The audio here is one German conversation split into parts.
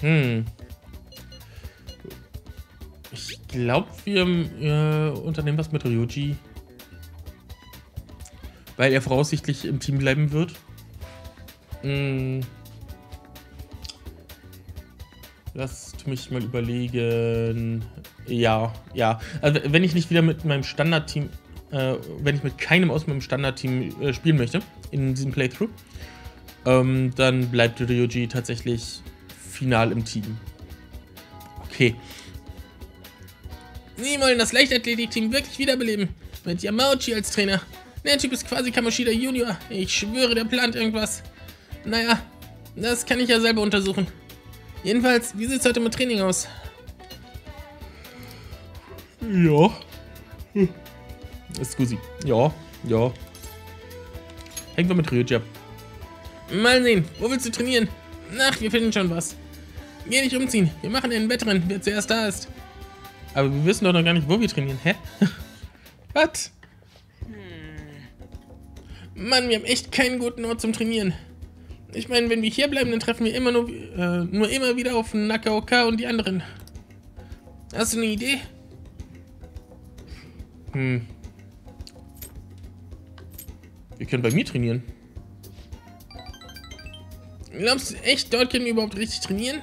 Ich glaube, wir unternehmen was mit Ryuji. Weil er voraussichtlich im Team bleiben wird. Lasst mich mal überlegen. Ja. Also wenn ich nicht wieder mit meinem Standardteam, wenn ich mit keinem aus meinem Standardteam spielen möchte in diesem Playthrough, dann bleibt Ryuji tatsächlich final im Team. Okay. Sie wollen das Leichtathletik-Team wirklich wiederbeleben. Mit Yamauchi als Trainer. Der Typ ist quasi Kamoshida Junior. Ich schwöre, der plant irgendwas. Naja, das kann ich ja selber untersuchen. Jedenfalls, wie sieht es heute mit Training aus? Ja. Excuse. Ja. Hängt wir mit Ryuji ab. Mal sehen, wo willst du trainieren? Ach, wir finden schon was. Geh nicht umziehen. Wir machen einen Wettrennen, wer zuerst da ist. Aber wir wissen doch noch gar nicht, wo wir trainieren. Hä? Was? Mann, wir haben echt keinen guten Ort zum Trainieren. Ich meine, wenn wir hier bleiben, dann treffen wir immer nur immer wieder auf Nakaoka und die anderen. Hast du eine Idee? Wir können bei mir trainieren. Glaubst du echt, dort können wir überhaupt richtig trainieren?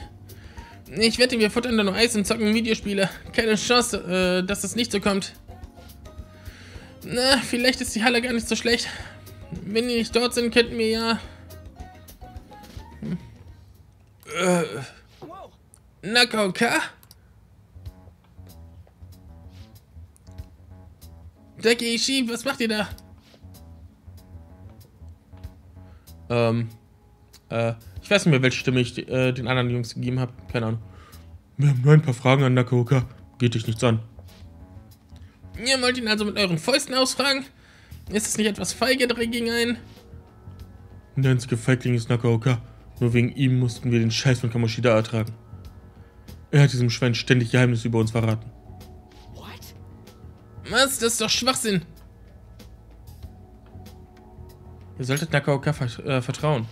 Ich wette, wir futtern da nur Eis und zocken Videospiele. Keine Chance, dass das nicht so kommt. Na, vielleicht ist die Halle gar nicht so schlecht. Wenn die nicht dort sind, könnten wir ja... Nakaoka? Takeshi, was macht ihr da? Ich weiß nicht mehr, welche Stimme ich den anderen Jungs gegeben habe. Keine Ahnung. Wir haben nur ein paar Fragen an Nakaoka. Geht dich nichts an. Ihr wollt ihn also mit euren Fäusten ausfragen? Ist es nicht etwas feige gegen einen? Der einzige Feigling ist Nakaoka. Nur wegen ihm mussten wir den Scheiß von Kamoshida ertragen. Er hat diesem Schwein ständig Geheimnisse über uns verraten. Was? Das ist doch Schwachsinn! Ihr solltet Nakaoka vertrauen.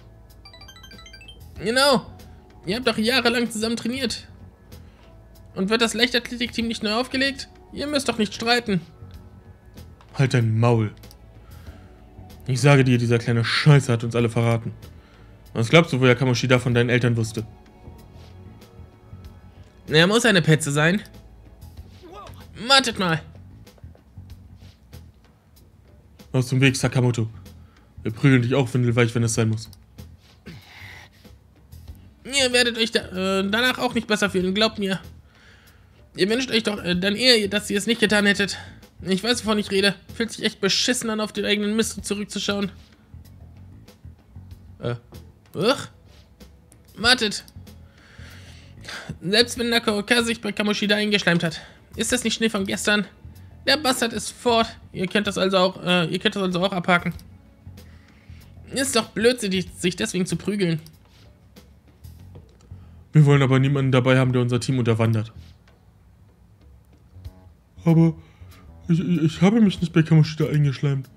Genau! Ihr habt doch jahrelang zusammen trainiert. Und wird das Leichtathletikteam nicht neu aufgelegt? Ihr müsst doch nicht streiten. Halt dein Maul. Ich sage dir, dieser kleine Scheiße hat uns alle verraten. Was glaubst du, woher Kamoshida von deinen Eltern wusste? Er muss eine Petze sein. Wartet mal. Aus dem Weg, Sakamoto. Wir prügeln dich auch windelweich, wenn es sein muss. Ihr werdet euch danach auch nicht besser fühlen, glaubt mir. Ihr wünscht euch doch dann eher, dass ihr es nicht getan hättet. Ich weiß, wovon ich rede. Fühlt sich echt beschissen an, auf den eigenen Mist zurückzuschauen. Wartet. Selbst wenn Nakaoka sich bei Kamoshida eingeschleimt hat. Ist das nicht Schnee von gestern? Der Bastard ist fort. Ihr könnt das also auch, abhaken. Ist doch blödsinnig, sich deswegen zu prügeln. Wir wollen aber niemanden dabei haben, der unser Team unterwandert. Aber ich habe mich nicht bei Kamoshida eingeschleimt.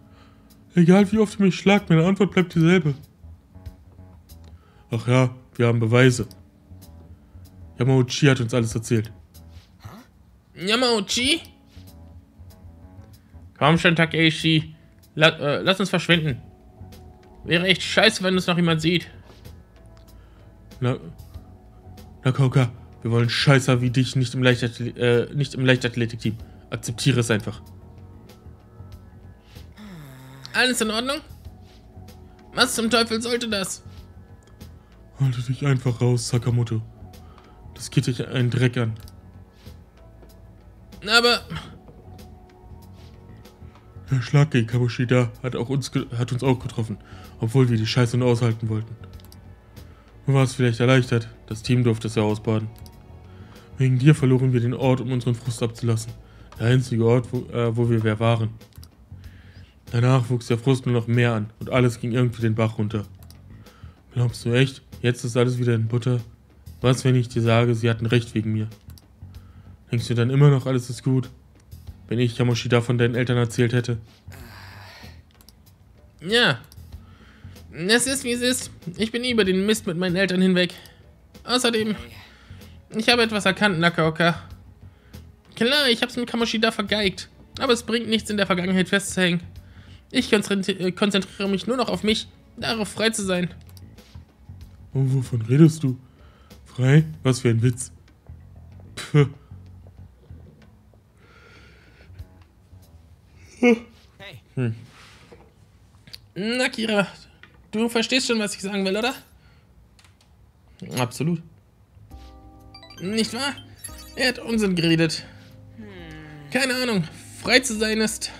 Egal wie oft ihr mich schlagt, meine Antwort bleibt dieselbe. Ach ja, wir haben Beweise. Yamauchi hat uns alles erzählt. Yamauchi? Komm schon, Takeshi. Lass uns verschwinden. Wäre echt scheiße, wenn uns noch jemand sieht. Nakaoka, wir wollen Scheißer wie dich nicht im Leichtathletik-Team. Akzeptiere es einfach. Alles in Ordnung? Was zum Teufel sollte das? Halte dich einfach raus, Sakamoto. Das geht dich einen Dreck an. Aber... Der Schlag gegen Kamoshida hat uns auch getroffen, obwohl wir die Scheiße nur aushalten wollten. Du warst vielleicht erleichtert, das Team durfte es ja ausbaden. Wegen dir verloren wir den Ort, um unseren Frust abzulassen. Der einzige Ort, wo wir wer waren. Danach wuchs der Frust nur noch mehr an und alles ging irgendwie den Bach runter. Glaubst du echt? Jetzt ist alles wieder in Butter. Was, wenn ich dir sage, sie hatten recht wegen mir? Denkst du dann immer noch, alles ist gut? Wenn ich Kamoshida von deinen Eltern erzählt hätte? Ja. Es ist, wie es ist. Ich bin über den Mist mit meinen Eltern hinweg. Außerdem, Ich habe etwas erkannt, Nakaoka. Klar, ich habe es mit Kamoshida vergeigt. Aber es bringt nichts, in der Vergangenheit festzuhängen. Ich konzentriere mich nur noch auf mich, darauf frei zu sein. Und wovon redest du? Frei? Was für ein Witz. Puh. Hey. Hm. Na, Kira, du verstehst schon, was ich sagen will, oder? Absolut. Nicht wahr? Er hat Unsinn geredet. Keine Ahnung, frei zu sein ist...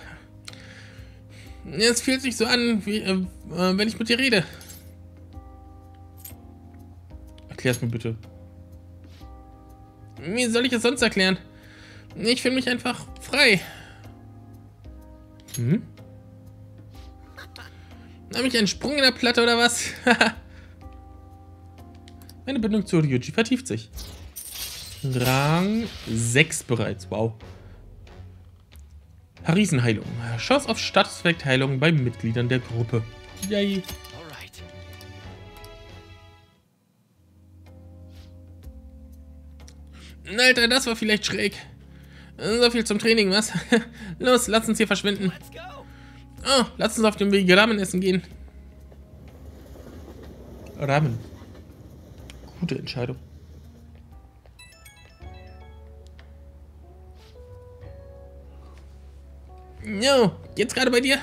Es fühlt sich so an, wie wenn ich mit dir rede. Erklär's mir bitte. Wie soll ich es sonst erklären? Ich fühle mich einfach frei. Hm? Habe ich einen Sprung in der Platte oder was? Meine Bindung zu Ryuji vertieft sich. Rang 6 bereits, wow. Riesenheilung. Chance auf Statuseffekt-Heilung bei Mitgliedern der Gruppe. Yay. Alright. Alter, das war vielleicht schräg. So viel zum Training, was? Los, lass uns hier verschwinden. Oh, lass uns auf dem Weg Ramen essen gehen. Ramen. Gute Entscheidung. Jo, geht's gerade bei dir?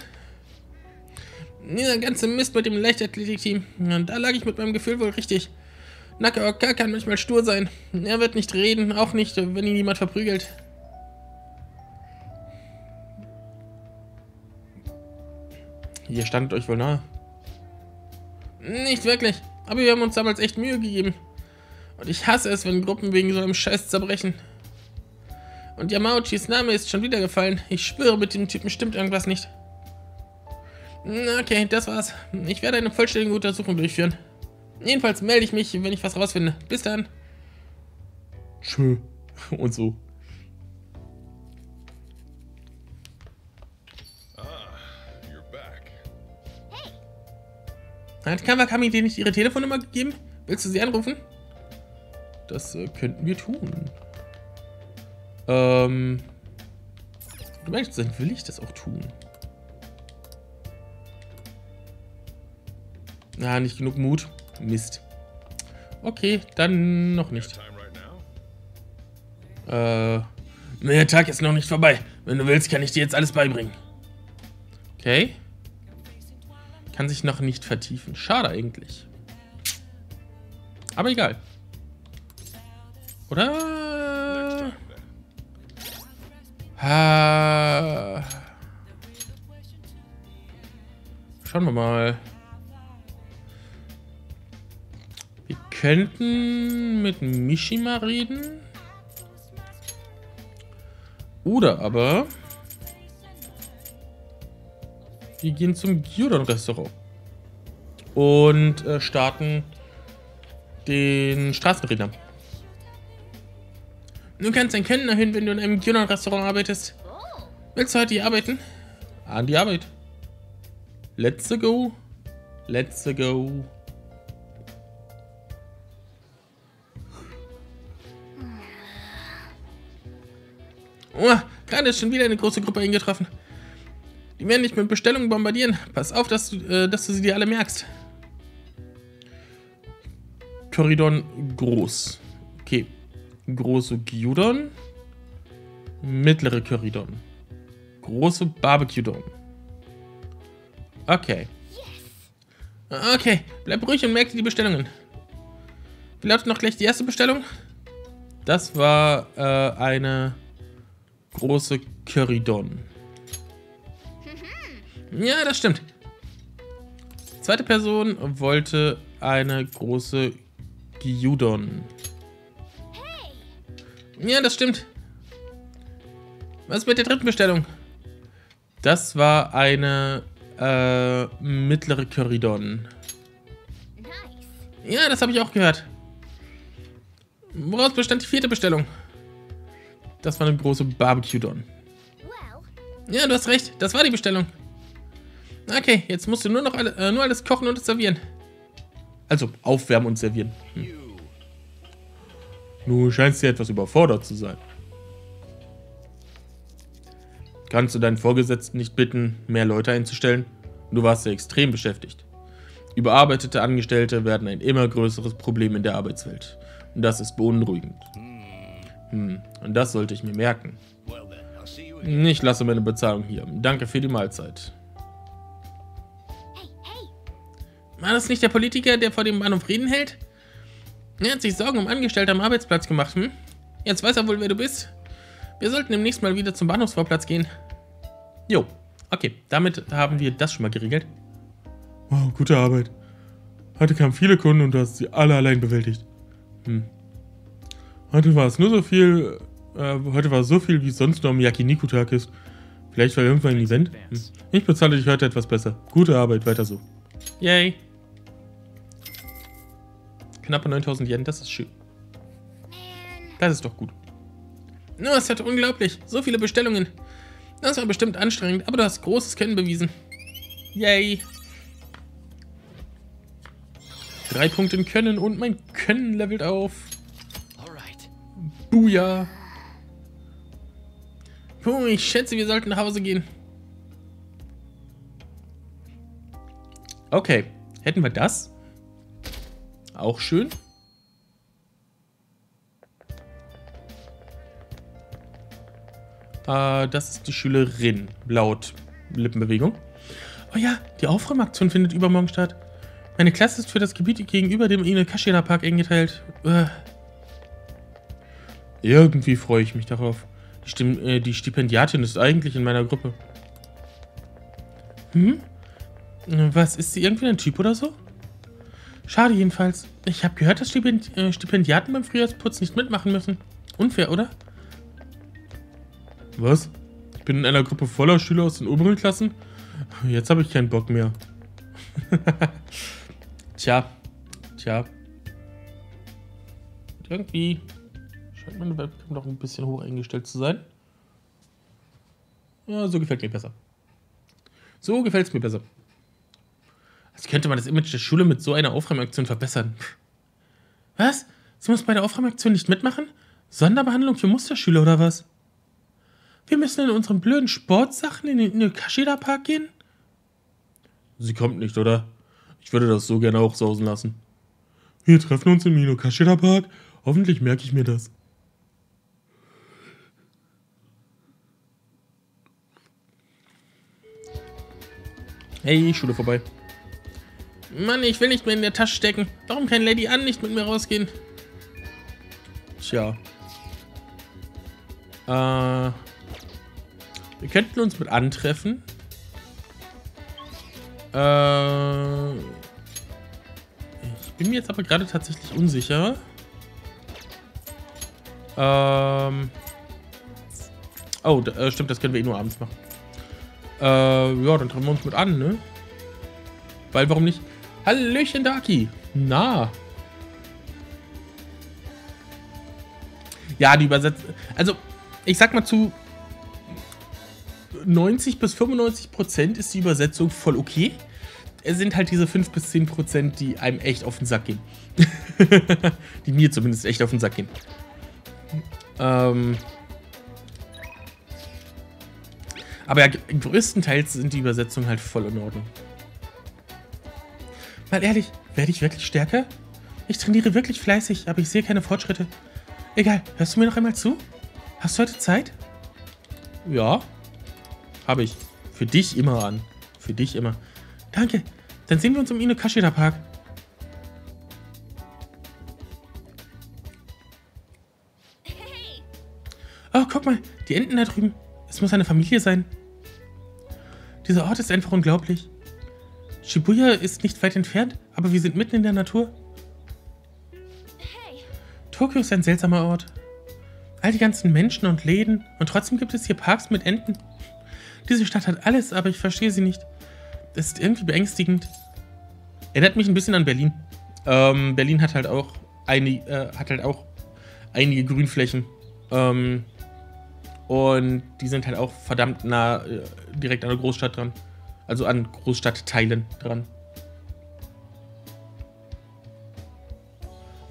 Dieser ganze Mist mit dem Leichtathletik-Team. Da lag ich mit meinem Gefühl wohl richtig. Nakaoka kann manchmal stur sein. Er wird nicht reden, auch nicht, wenn ihn jemand verprügelt. Ihr standet euch wohl nahe. Nicht wirklich, aber wir haben uns damals echt Mühe gegeben. Und ich hasse es, wenn Gruppen wegen so einem Scheiß zerbrechen. Und Yamauchis Name ist schon wieder gefallen. Ich schwöre, mit dem Typen stimmt irgendwas nicht. Okay, das war's. Ich werde eine vollständige Untersuchung durchführen. Jedenfalls melde ich mich, wenn ich was rausfinde. Bis dann. Tschö. Und so. Hat Kawakami dir nicht ihre Telefonnummer gegeben? Willst du sie anrufen? Das könnten wir tun. Du meinst, dann will ich das auch tun. Na, nicht genug Mut. Mist. Okay, dann noch nicht. Der Tag ist noch nicht vorbei. Wenn du willst, kann ich dir jetzt alles beibringen. Okay. Kann sich noch nicht vertiefen. Schade eigentlich. Aber egal. Oder? Schauen wir mal. Wir könnten mit Mishima reden. Oder aber... Wir gehen zum Judon-Restaurant und starten den Straßenredner. Du kannst dein Können erhöhen, wenn du in einem Judon-Restaurant arbeitest. Willst du heute hier arbeiten? An die Arbeit. Let's go. Let's go. Oh, gerade ist schon wieder eine große Gruppe eingetroffen. Die werden dich mit Bestellungen bombardieren. Pass auf, dass du sie dir alle merkst. Korridor groß. Okay. Große Gyudon. Mittlere Korridor. Große Barbecue-Don. Okay. Okay. Bleib ruhig und merk dir die Bestellungen. Wie lautet noch gleich die erste Bestellung? Das war eine große Korridor. Ja, das stimmt. Zweite Person wollte eine große Gyudon. Ja, das stimmt. Was mit der dritten Bestellung? Das war eine mittlere Korridon. Ja, das habe ich auch gehört. Woraus bestand die vierte Bestellung? Das war eine große Barbecue-Don. Ja, du hast recht. Das war die Bestellung. Okay, jetzt musst du nur noch alles kochen und servieren. Also, aufwärmen und servieren. Hm. Du scheinst dir etwas überfordert zu sein. Kannst du deinen Vorgesetzten nicht bitten, mehr Leute einzustellen? Du warst ja extrem beschäftigt. Überarbeitete Angestellte werden ein immer größeres Problem in der Arbeitswelt. Und das ist beunruhigend. Und das sollte ich mir merken. Ich lasse meine Bezahlung hier. Danke für die Mahlzeit. War das nicht der Politiker, der vor dem Bahnhof Frieden hält? Er hat sich Sorgen um Angestellte am Arbeitsplatz gemacht, hm? Jetzt weiß er wohl, wer du bist. Wir sollten demnächst mal wieder zum Bahnhofsvorplatz gehen. Jo, okay, damit haben wir das schon mal geregelt. Wow, gute Arbeit. Heute kamen viele Kunden und du hast sie alle allein bewältigt. Heute war es nur so viel, wie es sonst noch am Yakiniku-Tag ist. Vielleicht war irgendwann ein Event. Ich bezahle dich heute etwas besser. Gute Arbeit, weiter so. Yay. Knappe 9000 Yen, das ist schön. Das ist doch gut. Nur, es hat unglaublich. So viele Bestellungen. Das war bestimmt anstrengend, aber du hast großes Können bewiesen. Yay. 3 Punkte im Können und mein Können levelt auf. Booyah. Puh, ich schätze, wir sollten nach Hause gehen. Okay, hätten wir das? Auch schön. Das ist die Schülerin, laut Lippenbewegung. Oh ja, die Aufräumaktion findet übermorgen statt. Meine Klasse ist für das Gebiet gegenüber dem Inokashira Park eingeteilt. Irgendwie freue ich mich darauf. Die Stipendiatin ist eigentlich in meiner Gruppe. Hm? Was, ist sie irgendwie ein Typ oder so? Schade jedenfalls. Ich habe gehört, dass Stipendiaten beim Frühjahrsputz nicht mitmachen müssen. Unfair, oder? Was? Ich bin in einer Gruppe voller Schüler aus den oberen Klassen? Jetzt habe ich keinen Bock mehr. Tja. Irgendwie scheint meine Webcam noch ein bisschen hoch eingestellt zu sein. Ja, so gefällt mir besser. Als könnte man das Image der Schule mit so einer Aufräumaktion verbessern. Was? Sie muss bei der Aufräumaktion nicht mitmachen? Sonderbehandlung für Musterschüler oder was? Wir müssen in unseren blöden Sportsachen in den Inokashira Park gehen? Sie kommt nicht, oder? Ich würde das so gerne auch sausen lassen. Wir treffen uns im Inokashira Park. Hoffentlich merke ich mir das. Hey, Schule vorbei. Mann, ich will nicht mehr in der Tasche stecken. Warum kann Lady Ann nicht mit mir rausgehen? Tja. Wir könnten uns mit antreffen. Ich bin mir jetzt aber gerade tatsächlich unsicher. Oh, stimmt, das können wir eh nur abends machen. Ja, dann treffen wir uns mit an, ne? Weil, warum nicht? Hallöchen, Daki. Na. Ja, die Übersetzung. Also, ich sag mal zu 90 bis 95% ist die Übersetzung voll okay. Es sind halt diese 5 bis 10%, die einem echt auf den Sack gehen. Die mir zumindest echt auf den Sack gehen. Aber ja, größtenteils sind die Übersetzungen halt voll in Ordnung. Mal ehrlich, werde ich wirklich stärker? Ich trainiere wirklich fleißig, aber ich sehe keine Fortschritte. Egal, hörst du mir noch einmal zu? Hast du heute Zeit? Ja, habe ich. Für dich immer an. Für dich immer. Danke, dann sehen wir uns im Inokashira Park. Oh, guck mal, die Enten da drüben. Es muss eine Familie sein. Dieser Ort ist einfach unglaublich. Shibuya ist nicht weit entfernt, aber wir sind mitten in der Natur. Tokio ist ein seltsamer Ort. All die ganzen Menschen und Läden und trotzdem gibt es hier Parks mit Enten. Diese Stadt hat alles, aber ich verstehe sie nicht. Das ist irgendwie beängstigend. Erinnert mich ein bisschen an Berlin. Berlin hat halt auch einige Grünflächen. Und die sind halt auch verdammt nah direkt an der Großstadt dran. Also an Großstadtteilen dran.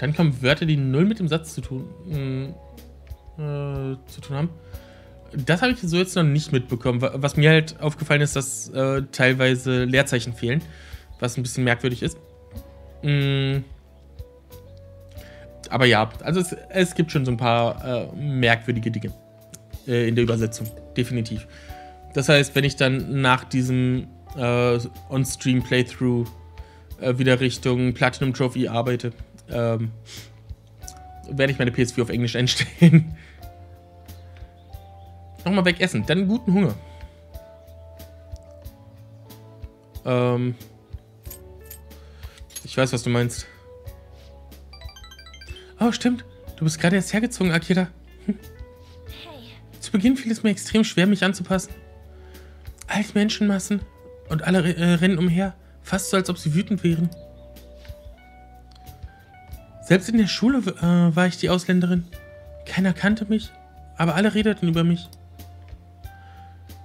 Dann kommen Wörter, die null mit dem Satz zu tun haben. Das habe ich so jetzt noch nicht mitbekommen. Was mir halt aufgefallen ist, dass teilweise Leerzeichen fehlen, was ein bisschen merkwürdig ist. Aber ja, also es gibt schon so ein paar merkwürdige Dinge in der Übersetzung, definitiv. Das heißt, wenn ich dann nach diesem On-Stream-Playthrough wieder Richtung Platinum Trophy arbeite, werde ich meine PS4 auf Englisch einstellen. Nochmal wegessen, dann guten Hunger. Ich weiß, was du meinst. Oh, stimmt. Du bist gerade erst hergezogen, Akira. Hm. Hey. Zu Beginn fiel es mir extrem schwer, mich anzupassen. Alt Menschenmassen und alle rennen umher, fast so, als ob sie wütend wären. Selbst in der Schule war ich die Ausländerin. Keiner kannte mich, aber alle redeten über mich.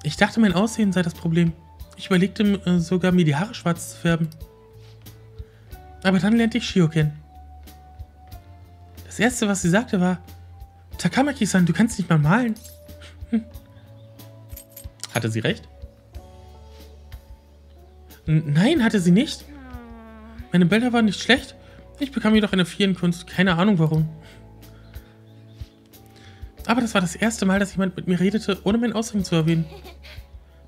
Ich dachte, mein Aussehen sei das Problem. Ich überlegte sogar, mir die Haare schwarz zu färben. Aber dann lernte ich Shiho kennen. Das Erste, was sie sagte, war: Takamaki-san, du kannst nicht mal malen. Hm. Hatte sie recht? Nein, hatte sie nicht. Meine Bilder waren nicht schlecht. Ich bekam jedoch eine 4 in Kunst. Keine Ahnung, warum. Aber das war das erste Mal, dass jemand mit mir redete, ohne mein Aussehen zu erwähnen.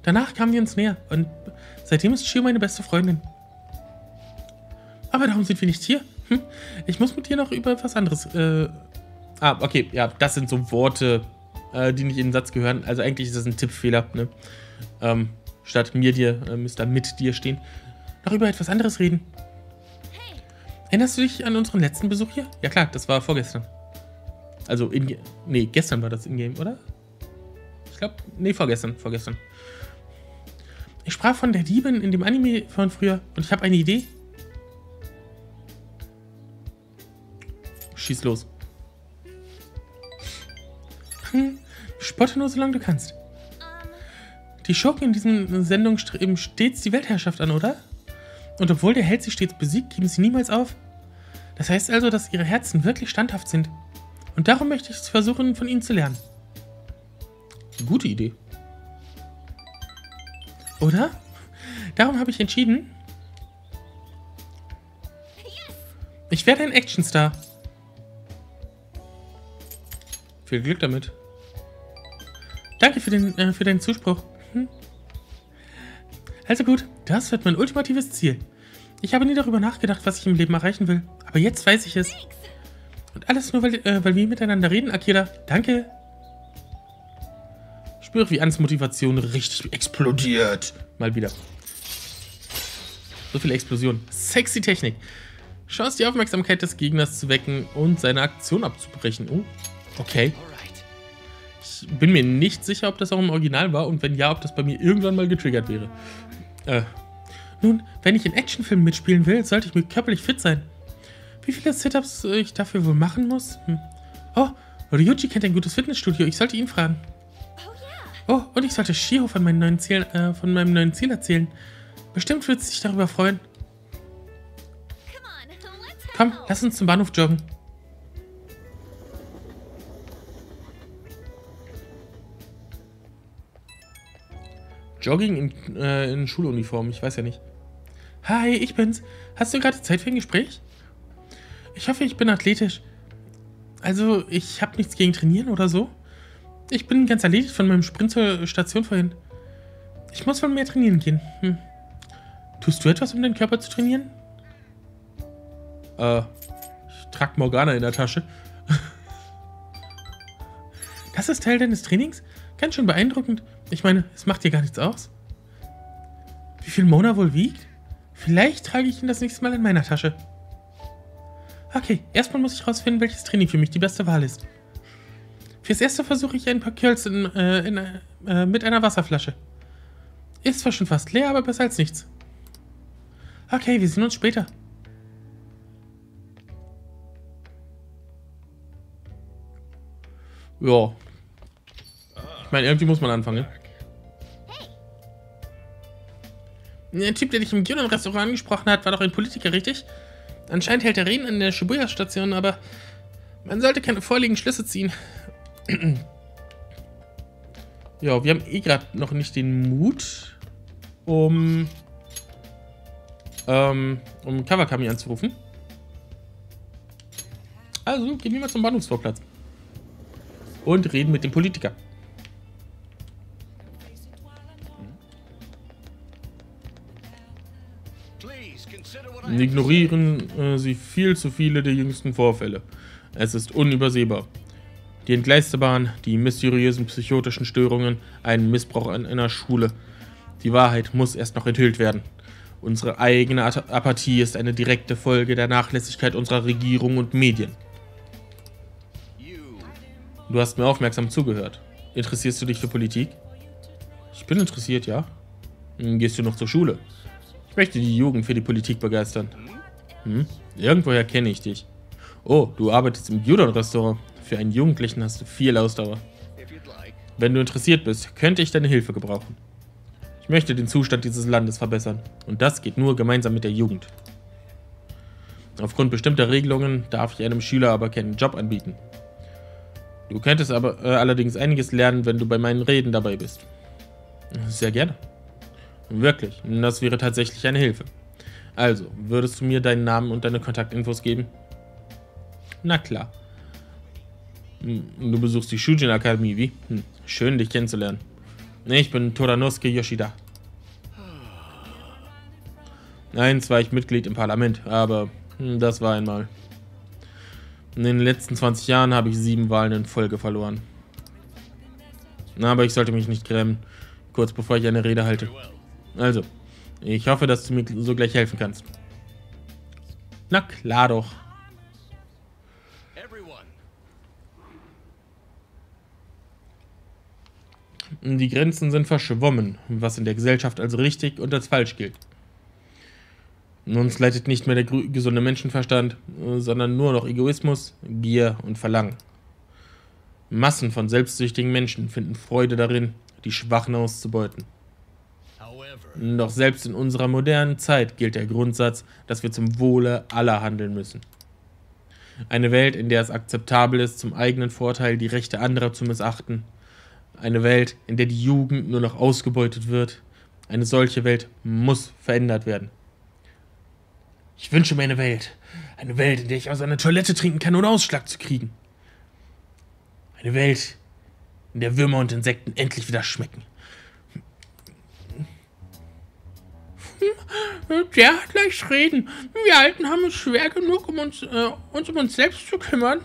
Danach kamen wir uns näher und seitdem ist Chiyo meine beste Freundin. Aber darum sind wir nicht hier. Hm? Ich muss mit dir noch über was anderes... okay, ja, das sind so Worte, die nicht in den Satz gehören. Also eigentlich ist das ein Tippfehler, ne? Statt mir dir, müsste da mit dir stehen. Noch über etwas anderes reden. Hey. Erinnerst du dich an unseren letzten Besuch hier? Ja klar, das war vorgestern. Also gestern war das in-game, oder? Ich glaube, nee, vorgestern. Ich sprach von der Diebin in dem Anime von früher und ich habe eine Idee. Schieß los. Hm, spotte nur, solange du kannst. Die Schurken in diesen Sendungen streben stets die Weltherrschaft an, oder? Und obwohl der Held sie stets besiegt, geben sie niemals auf. Das heißt also, dass ihre Herzen wirklich standhaft sind. Und darum möchte ich versuchen, von ihnen zu lernen. Gute Idee. Oder? Darum habe ich entschieden. Ich werde ein Actionstar. Viel Glück damit. Danke für deinen Zuspruch. Hm? Also gut, das wird mein ultimatives Ziel. Ich habe nie darüber nachgedacht, was ich im Leben erreichen will. Aber jetzt weiß ich es. Und alles nur, weil wir miteinander reden, Akira. Danke. Ich spüre, wie Ans Motivation richtig explodiert. Mal wieder. So viele Explosionen. Sexy Technik. Chance, die Aufmerksamkeit des Gegners zu wecken und seine Aktion abzubrechen. Oh, okay. Ich bin mir nicht sicher, ob das auch im Original war und wenn ja, ob das bei mir irgendwann mal getriggert wäre. Nun, wenn ich in Actionfilmen mitspielen will, sollte ich mir körperlich fit sein. Wie viele Sit-Ups ich dafür wohl machen muss? Hm. Oh, Ryuji kennt ein gutes Fitnessstudio. Ich sollte ihn fragen. Oh, und ich sollte Shiho von meinem neuen Ziel, erzählen. Bestimmt wird sie sich darüber freuen. Komm, lass uns zum Bahnhof joggen. Jogging in Schuluniform, ich weiß ja nicht. Hi, ich bin's. Hast du gerade Zeit für ein Gespräch? Ich hoffe, ich bin athletisch. Also, ich habe nichts gegen Trainieren oder so. Ich bin ganz erledigt von meinem Sprint zur Station vorhin. Ich muss wohl mehr trainieren gehen. Hm. Tust du etwas, um deinen Körper zu trainieren? Ich trage Morgana in der Tasche. Das ist Teil deines Trainings? Ganz schön beeindruckend. Ich meine, es macht dir gar nichts aus. Wie viel Mona wohl wiegt? Vielleicht trage ich ihn das nächste Mal in meiner Tasche. Okay, erstmal muss ich rausfinden, welches Training für mich die beste Wahl ist. Fürs Erste versuche ich ein paar Curls mit einer Wasserflasche. Ist zwar schon fast leer, aber besser als nichts. Okay, wir sehen uns später. Ja. Ich meine, irgendwie muss man anfangen. Der Typ, der dich im Judon-Restaurant angesprochen hat, war doch ein Politiker, richtig? Anscheinend hält der Regen an der Shibuya-Station, aber man sollte keine vorliegenden Schlüsse ziehen. Ja, wir haben eh gerade noch nicht den Mut, um Kawakami anzurufen. Also gehen wir mal zum Bahnhofsvorplatz und reden mit dem Politiker. Ignorieren Sie viel zu viele der jüngsten Vorfälle. Es ist unübersehbar. Die entgleiste Bahn, die mysteriösen psychotischen Störungen, ein Missbrauch an einer Schule. Die Wahrheit muss erst noch enthüllt werden. Unsere eigene Apathie ist eine direkte Folge der Nachlässigkeit unserer Regierung und Medien. Du hast mir aufmerksam zugehört. Interessierst du dich für Politik? Ich bin interessiert, ja. Gehst du noch zur Schule? Ich möchte die Jugend für die Politik begeistern. Irgendwoher kenne ich dich. Oh, du arbeitest im Judon-Restaurant. Für einen Jugendlichen hast du viel Ausdauer. Wenn du interessiert bist, könnte ich deine Hilfe gebrauchen. Ich möchte den Zustand dieses Landes verbessern. Und das geht nur gemeinsam mit der Jugend. Aufgrund bestimmter Regelungen darf ich einem Schüler aber keinen Job anbieten. Du könntest aber allerdings einiges lernen, wenn du bei meinen Reden dabei bist. Sehr gerne. Wirklich, das wäre tatsächlich eine Hilfe. Also, würdest du mir deinen Namen und deine Kontaktinfos geben? Na klar. Du besuchst die Shujin-Akademie, wie? Schön, dich kennenzulernen. Ich bin Toranosuke Yoshida. Einst war ich Mitglied im Parlament, aber das war einmal. In den letzten 20 Jahren habe ich 7 Wahlen in Folge verloren. Aber ich sollte mich nicht grämen, kurz bevor ich eine Rede halte. Also, ich hoffe, dass du mir so gleich helfen kannst. Na klar doch. Die Grenzen sind verschwommen, was in der Gesellschaft als richtig und als falsch gilt. Uns leitet nicht mehr der gesunde Menschenverstand, sondern nur noch Egoismus, Gier und Verlangen. Massen von selbstsüchtigen Menschen finden Freude darin, die Schwachen auszubeuten. Doch selbst in unserer modernen Zeit gilt der Grundsatz, dass wir zum Wohle aller handeln müssen. Eine Welt, in der es akzeptabel ist, zum eigenen Vorteil die Rechte anderer zu missachten. Eine Welt, in der die Jugend nur noch ausgebeutet wird. Eine solche Welt muss verändert werden. Ich wünsche mir eine Welt. Eine Welt, in der ich aus einer Toilette trinken kann, ohne Ausschlag zu kriegen. Eine Welt, in der Würmer und Insekten endlich wieder schmecken. Der hat leicht reden. Wir Alten haben es schwer genug, um uns um uns selbst zu kümmern.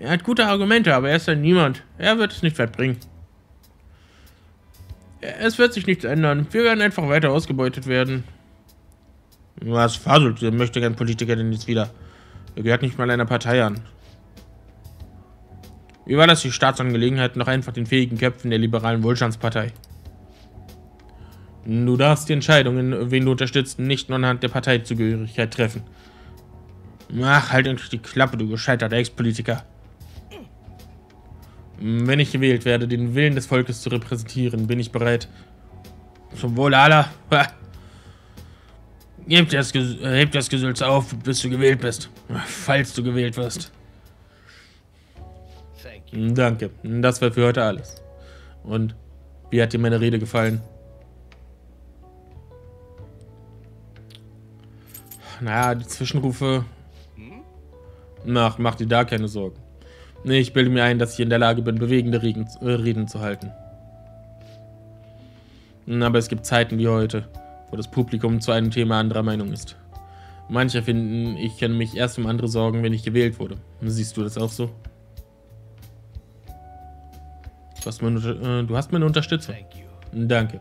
Er hat gute Argumente, aber er ist ja niemand. Er wird es nicht weit bringen. Es wird sich nichts ändern. Wir werden einfach weiter ausgebeutet werden. Was faselt? Der möchte kein Politiker denn jetzt wieder. Er gehört nicht mal einer Partei an. Überlass die Staatsangelegenheiten noch einfach den fähigen Köpfen der liberalen Wohlstandspartei. Du darfst die Entscheidungen, wen du unterstützt, nicht nur anhand der Parteizugehörigkeit treffen. Ach, halt endlich die Klappe, du gescheiterter Ex-Politiker. Wenn ich gewählt werde, den Willen des Volkes zu repräsentieren, bin ich bereit. Zum Wohle aller. Heb das Gesülz auf, bis du gewählt bist. Falls du gewählt wirst. Danke, das war für heute alles. Und wie hat dir meine Rede gefallen? Naja, die Zwischenrufe. Ach, mach dir da keine Sorgen. Ich bilde mir ein, dass ich in der Lage bin, bewegende Reden zu halten. Aber es gibt Zeiten wie heute, wo das Publikum zu einem Thema anderer Meinung ist. Manche finden, ich kann mich erst um andere sorgen, wenn ich gewählt wurde. Siehst du das auch so? Du hast meine Unterstützung. Danke.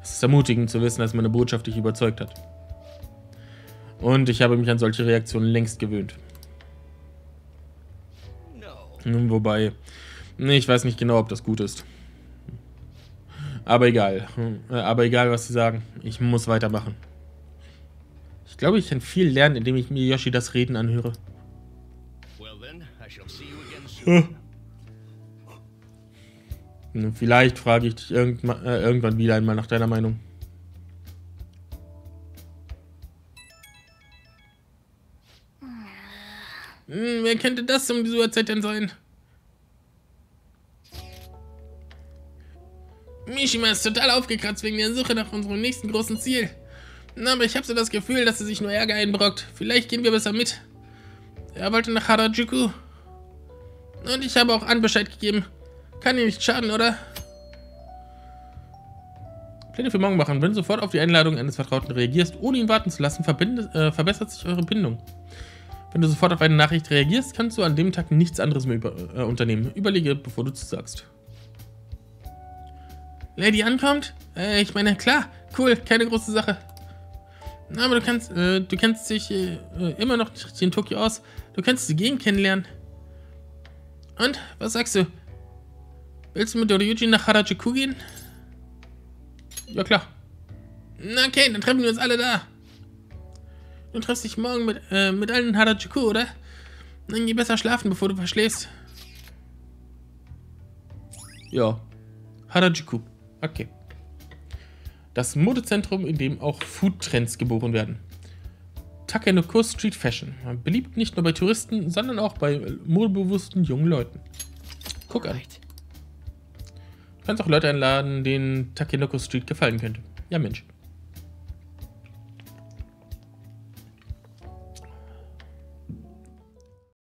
Es ist ermutigend zu wissen, dass meine Botschaft dich überzeugt hat. Und ich habe mich an solche Reaktionen längst gewöhnt. Wobei, ich weiß nicht genau, ob das gut ist. Aber egal, was sie sagen, ich muss weitermachen. Ich glaube, ich kann viel lernen, indem ich mir Yoshidas Reden anhöre. Vielleicht frage ich dich irgendwann wieder einmal nach deiner Meinung. Wer könnte das um diese Uhrzeit denn sein? Mishima ist total aufgekratzt wegen der Suche nach unserem nächsten großen Ziel. Aber ich habe so das Gefühl, dass er sich nur Ärger einbrockt. Vielleicht gehen wir besser mit. Er wollte nach Harajuku. Und ich habe auch Anbescheid gegeben. Kann ihm nicht schaden, oder? Pläne für morgen machen. Wenn du sofort auf die Einladung eines Vertrauten reagierst, ohne ihn warten zu lassen, verbessert sich eure Bindung. Wenn du sofort auf eine Nachricht reagierst, kannst du an dem Tag nichts anderes mehr unternehmen. Überlege, bevor du zusagst. Lady ankommt? Ich meine, klar, cool, keine große Sache. Aber du kennst dich immer noch nicht in Tokio aus. Du kannst die Gegend kennenlernen. Und, was sagst du? Willst du mit Ryuji nach Harajuku gehen? Ja, klar. Okay, dann treffen wir uns alle da. Du triffst dich morgen mit allen in Harajuku, oder? Dann geh besser schlafen, bevor du verschläfst. Ja. Harajuku. Okay. Das Modezentrum, in dem auch Foodtrends geboren werden. Takenoko Street Fashion. Beliebt nicht nur bei Touristen, sondern auch bei modebewussten jungen Leuten. Guck an. Du kannst auch Leute einladen, denen Takenoko Street gefallen könnte. Ja, Mensch.